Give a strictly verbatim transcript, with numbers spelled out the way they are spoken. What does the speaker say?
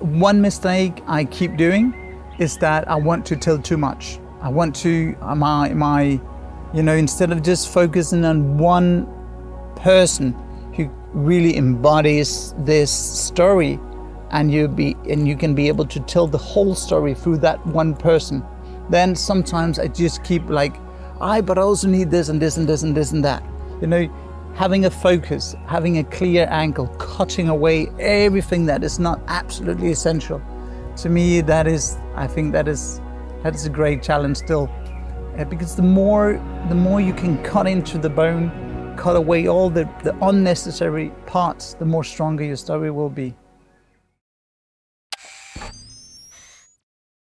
One mistake I keep doing is that I want to tell too much. I want to, my, my, you know, instead of just focusing on one person who really embodies this story, and you be and you can be able to tell the whole story through that one person, then sometimes I just keep like, I, but I also need this and this and this and this and that. You know, having a focus, having a clear angle, cutting away everything that is not absolutely essential. To me, that is, I think that is, that is a great challenge still. Uh, because the more, the more you can cut into the bone, cut away all the, the unnecessary parts, the more stronger your story will be.